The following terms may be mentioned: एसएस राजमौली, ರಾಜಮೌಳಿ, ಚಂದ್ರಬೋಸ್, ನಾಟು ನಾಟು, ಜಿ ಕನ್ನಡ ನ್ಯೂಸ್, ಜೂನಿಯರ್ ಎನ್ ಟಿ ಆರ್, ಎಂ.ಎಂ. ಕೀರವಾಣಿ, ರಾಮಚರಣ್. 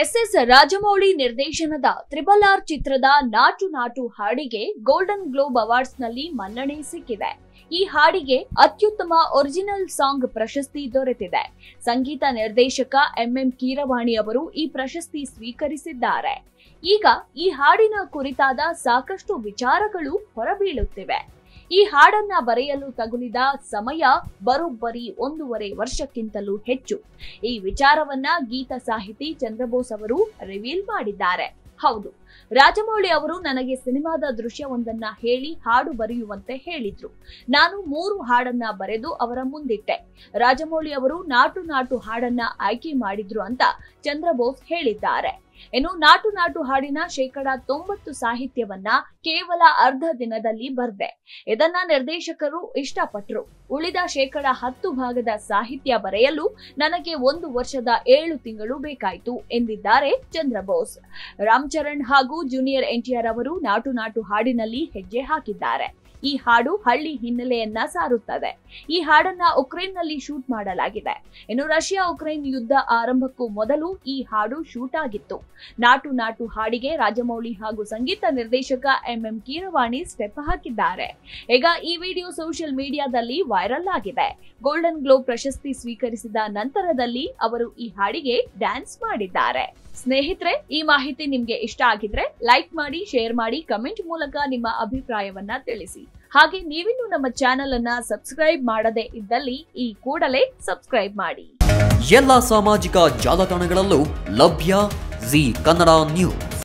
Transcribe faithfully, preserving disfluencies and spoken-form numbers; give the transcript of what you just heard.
एसएस राजमौली निर्देशनದ triple R ಚಿತ್ರದ ನಾಟು ನಾಟು ಹಾಡಿಗೆ ಗೋಲ್ಡನ್ ಗ್ಲೋಬ್ ಅವಾರ್ಡ್ಸ್ ನಲ್ಲಿ ಮನ್ನಣೆ ಸಿಕ್ಕಿದೆ। ಈ ಹಾಡಿಗೆ ಅತ್ಯುತ್ತಮ ಒರಿಜಿನಲ್ ಸಾಂಗ್ ಪ್ರಶಸ್ತಿ ದೊರೆತಿದೆ। ಸಂಗೀತ ನಿರ್ದೇಶಕ ಎಂ ಎಂ ಕಿರವಾಣಿ ಅವರು ಈ ಪ್ರಶಸ್ತಿ ಸ್ವೀಕರಿಸಿದ್ದಾರೆ। ಈಗ ಈ ಹಾಡಿನ ಕುರಿತಾದ ಸಾಕಷ್ಟು ವಿಚಾರಗಳು ಹೊರಬೀಳುತ್ತಿವೆ। ಈ ಹಾಡನ್ನ ಬರೆಯಲು ತಗುಲಿದ ಸಮಯ ಬರೋಬ್ಬರಿ ಒಂದೂವರೆ ವರ್ಷಕ್ಕಿಂತಲೂ ಹೆಚ್ಚು। ಈ ವಿಚಾರವನ್ನ ಗೀತ ಸಾಹಿತಿ ಚಂದ್ರಬೋಸ್ ಅವರು ರಿವೀಲ್ ಮಾಡಿದ್ದಾರೆ। ಹೌದು, ರಾಜಮೌಳಿ ಅವರು ನನಗೆ ಸಿನಿಮಾದ ದೃಶ್ಯವೊಂದನ್ನ ಹೇಳಿ ಹಾಡು ಬರೆಯುವಂತೆ ಹೇಳಿದ್ರು। ನಾನು ಮೂರು ಹಾಡನ್ನ ಬರೆದು ಅವರ ಮುಂದಿಟ್ಟೆ। ರಾಜಮೌಳಿ ಅವರು ನಾಟು ನಾಟು ಹಾಡನ್ನ ಆಯ್ಕೆ ಮಾಡಿದ್ರು ಅಂತ ಚಂದ್ರಬೋಸ್ ಹೇಳಿದ್ದಾರೆ। ಇನ್ನು ನಾಟು ನಾಟು ಹಾಡಿನ ಶೇಕಡ ತೊಂಬತ್ತು ಸಾಹಿತ್ಯವನ್ನ ಕೇವಲ ಅರ್ಧ ದಿನದಲ್ಲಿ ಬರೆದೆ। ಇದನ್ನ ನಿರ್ದೇಶಕರು ಇಷ್ಟಪಟ್ಟರು। ಉಳಿದ ಶೇಕಡ ಹತ್ತು ಭಾಗದ ಸಾಹಿತ್ಯ ಬರೆಯಲು ನನಗೆ ಒಂದು ವರ್ಷದ ಏಳು ತಿಂಗಳು ಬೇಕಾಯಿತು ಎಂದಿದ್ದಾರೆ ಚಂದ್ರಬೋಸ್। ರಾಮಚರಣ್ ಹಾಗೂ ಜೂನಿಯರ್ ಎನ್ ಟಿ ಆರ್ ಅವರು ನಾಟು ನಾಟು ಹಾಡಿನಲ್ಲಿ ಹೆಜ್ಜೆ ಹಾಕಿದ್ದಾರೆ। ಈ ಹಾಡು ಹಳ್ಳಿ ಹಿನ್ನೆಲೆಯನ್ನ ಸಾರುತ್ತದೆ। ಈ ಹಾಡನ್ನ ಉಕ್ರೇನ್ ನಲ್ಲಿ ಶೂಟ್ ಮಾಡಲಾಗಿದೆ। ಇನ್ನು ರಷ್ಯಾ ಉಕ್ರೇನ್ ಯುದ್ಧ ಆರಂಭಕ್ಕೂ ಮೊದಲು ಈ ಹಾಡು ಶೂಟ್ ಆಗಿತ್ತು। ನಾಟು ನಾಟು ಹಾಡಿಗೆ ರಾಜಮೌಳಿ ಹಾಗೂ ಸಂಗೀತ ನಿರ್ದೇಶಕ ಎಂ ಎಂ ಕಿರವಾಣಿ ಸ್ಟೆಪ್ ಹಾಕಿದ್ದಾರೆ। ಈಗ ಈ ವಿಡಿಯೋ ಸೋಷಿಯಲ್ ಮೀಡಿಯಾದಲ್ಲಿ ವೈರಲ್ ಆಗಿದೆ। ಗೋಲ್ಡನ್ ಗ್ಲೋಬ್ ಪ್ರಶಸ್ತಿ ಸ್ವೀಕರಿಸಿದ ನಂತರದಲ್ಲಿ ಅವರು ಈ ಹಾಡಿಗೆ ಡ್ಯಾನ್ಸ್ ಮಾಡಿದ್ದಾರೆ। ಸ್ನೇಹಿತರೆ, ಈ ಮಾಹಿತಿ ನಿಮ್ಗೆ ಇಷ್ಟ ಆಗಿದ್ರೆ ಲೈಕ್ ಮಾಡಿ, ಶೇರ್ ಮಾಡಿ, ಕಮೆಂಟ್ ಮೂಲಕ ನಿಮ್ಮ ಅಭಿಪ್ರಾಯವನ್ನ ತಿಳಿಸಿ। ಹಾಗೆ ನೀವಿನ್ನೂ ನಮ್ಮ ಚಾನೆಲ್ ಅನ್ನ ಸಬ್ಸ್ಕ್ರೈಬ್ ಮಾಡದೇ ಇದ್ದಲ್ಲಿ ಈ ಕೂಡಲೇ ಸಬ್ಸ್ಕ್ರೈಬ್ ಮಾಡಿ। ಎಲ್ಲ ಸಾಮಾಜಿಕ ಜಾಲತಾಣಗಳಲ್ಲೂ ಲಭ್ಯ ಜಿ ಕನ್ನಡ ನ್ಯೂಸ್।